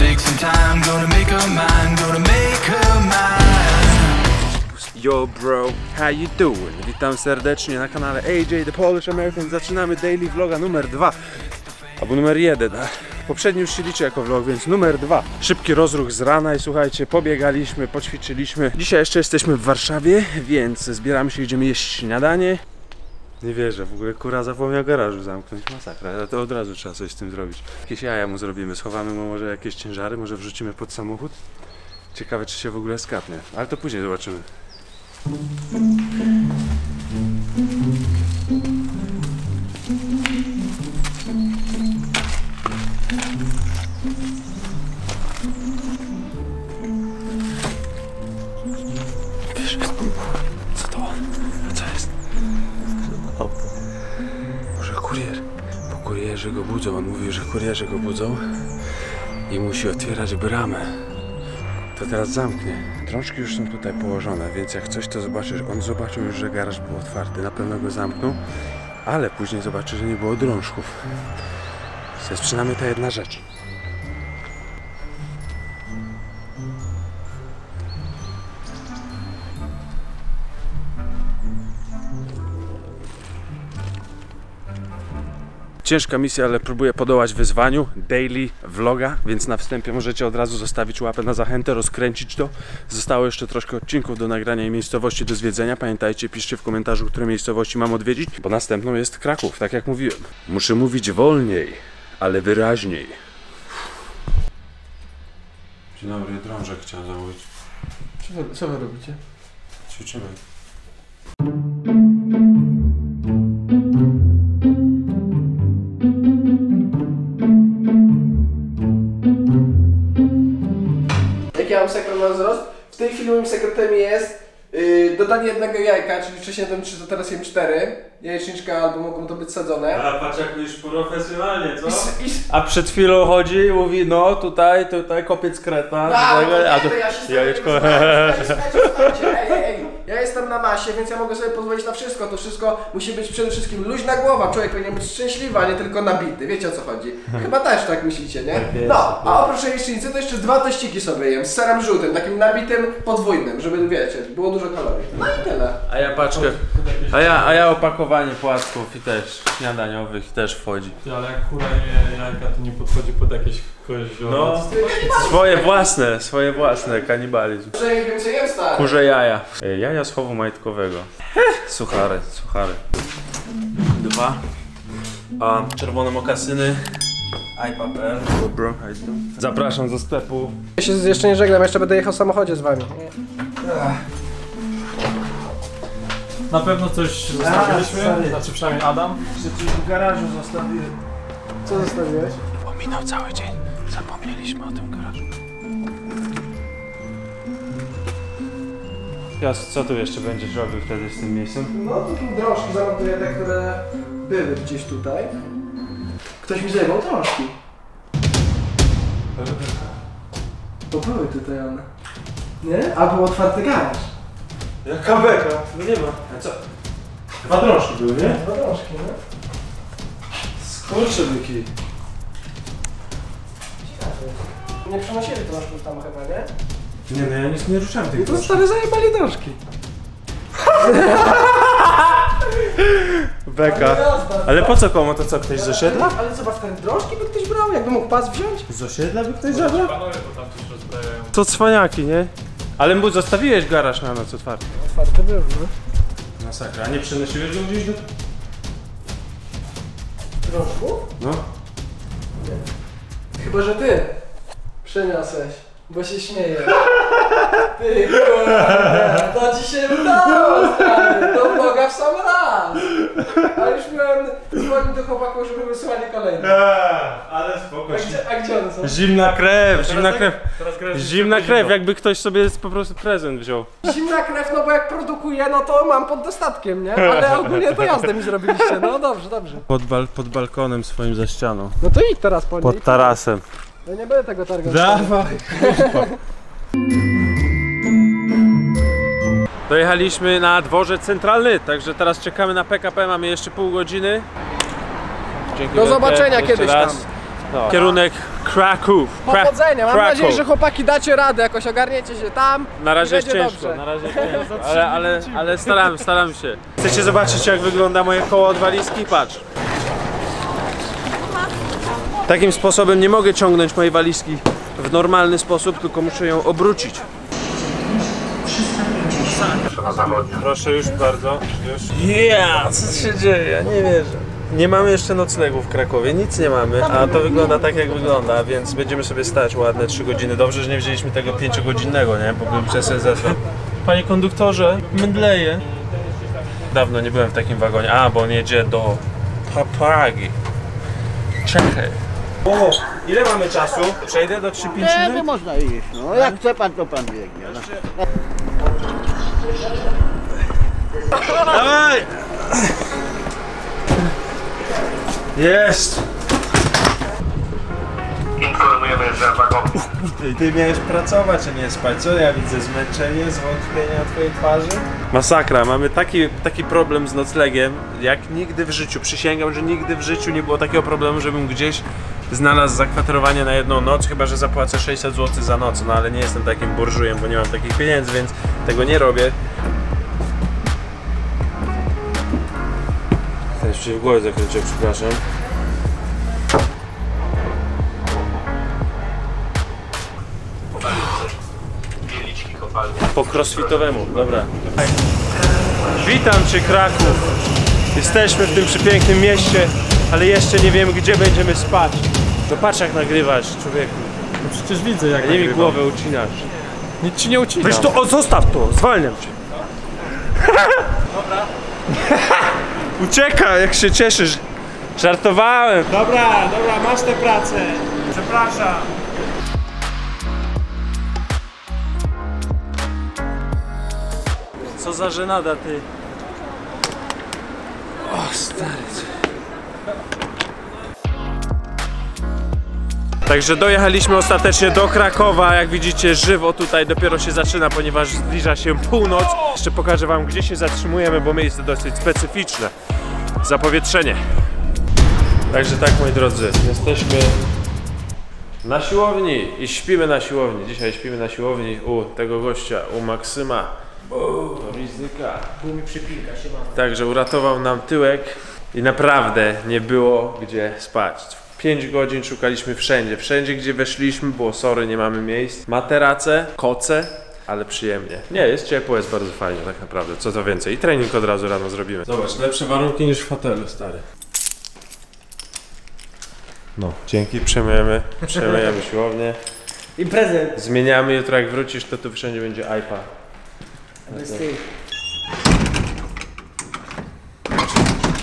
take some time, gonna make her mine, gonna make her mine. Yo bro, how you doing? Witam serdecznie na kanale AJ The Polish American. Zaczynamy daily vloga numer 2 albo numer 1, poprzedni już się liczy jako vlog, więc numer 2. Szybki rozruch z rana i słuchajcie, pobiegaliśmy, poćwiczyliśmy. Dzisiaj jeszcze jesteśmy w Warszawie, więc zbieramy się, idziemy jeść śniadanie. Nie wierzę, w ogóle kura zapomniał garażu zamknąć, masakra, ale to od razu trzeba coś z tym zrobić. Jakieś jaja mu zrobimy, schowamy mu może jakieś ciężary, może wrzucimy pod samochód. Ciekawe, czy się w ogóle skapnie, ale to później zobaczymy. Kurierzy go budzą, on mówił, że kurierzy go budzą i musi otwierać bramę. To teraz zamknie. Drążki już są tutaj położone, więc jak coś to zobaczysz, on zobaczył już, że garaż był otwarty. Na pewno go zamknął, ale później zobaczy, że nie było drążków. To jest przynajmniej ta jedna rzecz. Ciężka misja, ale próbuję podołać wyzwaniu daily vloga, więc na wstępie możecie od razu zostawić łapę na zachętę, rozkręcić to. Zostało jeszcze troszkę odcinków do nagrania i miejscowości do zwiedzenia. Pamiętajcie, piszcie w komentarzu, które miejscowości mam odwiedzić, bo następną jest Kraków, tak jak mówiłem. Muszę mówić wolniej, ale wyraźniej. Dzień dobry, drążek chciałem zamówić. Co wy robicie? Ćwiczymy. Ja mam sekret na wzrost. W tej chwili moim sekretem jest dodanie jednego jajka, czyli wcześniej jadłem 3, to teraz jem 4. Jajeczniczka albo mogą to być sadzone. A patrz jak już profesjonalnie, co? A przed chwilą chodzi i mówi, no tutaj kopiec kreta. A to ja się jajeczko. Ja jestem na masie, więc ja mogę sobie pozwolić na wszystko. To wszystko musi być przede wszystkim luźna głowa. Człowiek powinien być szczęśliwy, a nie tylko nabity. Wiecie o co chodzi? Chyba też tak myślicie, nie? No, a oprócz jajecznicy to jeszcze 2 tościki sobie jem z serem żółtym, takim nabitym, podwójnym, żeby wiecie, było dużo kalorii. No i tyle. A ja paczkę. A ja opakowanie płatków i też śniadaniowych też wchodzi. Ale jak kura je jajka, to nie podchodzi pod jakieś kozioła. No, swoje własne, kanibalizm. Kurze jaja. Jaja z chowu majtkowego. Suchary. 2. A czerwone mokasyny. iPapel. Dobra, zapraszam do sklepu. Ja się jeszcze nie żegnam, jeszcze będę jechał w samochodzie z wami. Na pewno coś zostawiliśmy, znaczy przynajmniej Adam. Jeszcze coś w garażu zostawiłem. Co zostawiłeś? Bo minął cały dzień, zapomnieliśmy o tym garażu. Co tu jeszcze będziesz robił wtedy z tym miejscem? No to tu drążki zamontuję te, które były gdzieś tutaj. Ktoś mi zajebał drążki. To były tutaj one. Nie? A był otwarty garaż. Jaka beka? No nie ma. A co? 2 drążki były, nie? 2 drążki, nie? Skurczybyki. Ciekawe. Nie przenosili drążków tam chyba, nie? Nie, no ja nic nie ruszałem tych drążków. To stary zajebali drążki. Beka. Ale po co komu? To co, ktoś z osiedla? Ale zobacz, ten drążki by ktoś brał, jakby mógł pas wziąć. Z osiedla by ktoś zabrał? To cwaniaki, nie? Ale mu zostawiłeś garaż na noc otwarty. Otwarty był, no. Masakra, a nie przenosiłeś go gdzieś do... Drążku? No. Nie. Chyba, że ty przeniosłeś, bo się śmieje. Ty kurde, to ci się udało, stary, to Boga w sam raz. A już miałem dzwonić do chłopaków, żeby wysłali kolejne. Ale spoko. A gdzie one są? Zimna krew, jakby ktoś sobie po prostu prezent wziął. Zimna krew, no bo jak produkuję, no to mam pod dostatkiem, nie? Ale ogólnie to jazdę mi zrobiliście, no dobrze. Pod balkonem swoim za ścianą. No to idź teraz po niej. Pod tarasem. No nie będę tego targał. Dawaj. Dojechaliśmy na dworzec centralny, także teraz czekamy na PKP, mamy jeszcze pół godziny. Dzięki do zobaczenia kiedyś raz. Tam. No. Kierunek Kraków. Powodzenia, mam nadzieję, że chłopaki dacie radę, jakoś ogarniecie się tam. Na razie jest ciężko, dobrze. Na razie ciężko, ale staram się. Chcecie zobaczyć, jak wygląda moje koło od walizki? Patrz. Takim sposobem nie mogę ciągnąć mojej walizki w normalny sposób, tylko muszę ją obrócić. Proszę już bardzo. Yeah, co się dzieje? Ja nie wierzę. Nie mamy jeszcze noclegu w Krakowie, nic nie mamy, a to wygląda tak, jak wygląda, więc będziemy sobie stać ładne 3 godziny. Dobrze, że nie wzięliśmy tego 5-godzinnego, nie? Bo bym przez zesłał. Panie konduktorze, mdleję. Dawno nie byłem w takim wagonie. A, bo on jedzie do Papagi. Czekaj. O, ile mamy czasu? Przejdę do 3-5 minut? Nie, można iść. No, jak chce pan, to pan biegnie. No. Dawaj! Jest! Informujemy, że wagon. Ty miałeś pracować, a nie spać. Co ja widzę? Zmęczenie, zwątpienie na twojej twarzy? Masakra. Mamy taki problem z noclegiem, jak nigdy w życiu. Przysięgam, że nigdy w życiu nie było takiego problemu, żebym gdzieś znalazł zakwaterowanie na jedną noc, chyba że zapłacę 600 zł za noc, no ale nie jestem takim burżujem, bo nie mam takich pieniędzy, więc tego nie robię. Ten się w głowie zakręcił, przepraszam. Po crossfitowemu, dobra. Witam Cię, Kraków. Jesteśmy w tym przepięknym mieście, ale jeszcze nie wiem, gdzie będziemy spać. No patrz, jak nagrywasz, człowieku. No przecież widzę, jak nagrywam. Nie mi głowę ucinasz. Nic ci nie ucina. Weź to, zostaw to, zwalniam cię. Dobra. Uciekaj, jak się cieszysz. Żartowałem. Dobra, masz tę pracę. Przepraszam. Co za żenada, ty. O, stary. Także dojechaliśmy ostatecznie do Krakowa, jak widzicie żywo tutaj dopiero się zaczyna, ponieważ zbliża się północ. Jeszcze pokażę wam, gdzie się zatrzymujemy, bo miejsce dosyć specyficzne. Zapowietrzenie. Także tak, moi drodzy, jesteśmy na siłowni i śpimy na siłowni. Dzisiaj śpimy na siłowni u tego gościa, u Maksyma Riznyka. Także uratował nam tyłek. I naprawdę nie było gdzie spać. 5 godzin szukaliśmy wszędzie. Wszędzie, gdzie weszliśmy, było sorry, nie mamy miejsc. Materace, koce, ale przyjemnie. Nie, jest ciepło, jest bardzo fajnie tak naprawdę. Co to więcej. I trening od razu rano zrobimy. Zobacz, lepsze warunki niż w hotelu, stary. No, dzięki, przemyjemy siłownię. Imprezę. Zmieniamy, jutro jak wrócisz, to tu wszędzie będzie iPad.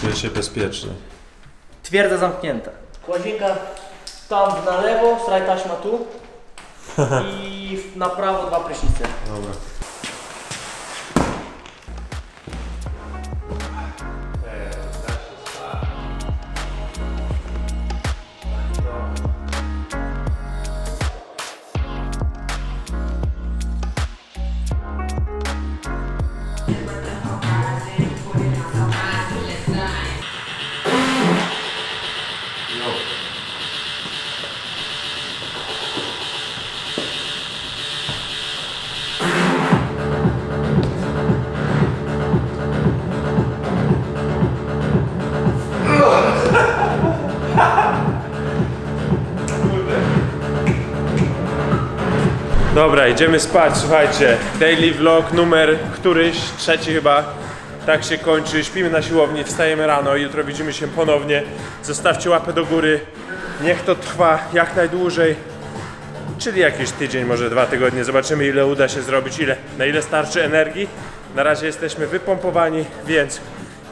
Czuję się bezpieczny. Twierdza zamknięta. Łazienka tam na lewo, straj taśma tu i na prawo 2 prysznice. Dobra. Dobra, idziemy spać, słuchajcie, daily vlog numer któryś, 3 chyba, tak się kończy, śpimy na siłowni, wstajemy rano, jutro widzimy się ponownie, zostawcie łapę do góry, niech to trwa jak najdłużej, czyli jakiś tydzień, może 2 tygodnie, zobaczymy, ile uda się zrobić, na ile starczy energii, na razie jesteśmy wypompowani, więc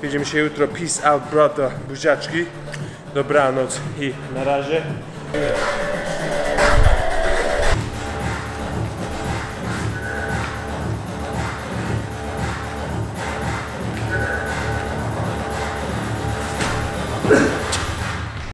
widzimy się jutro, peace out brother, buziaczki, dobranoc i na razie.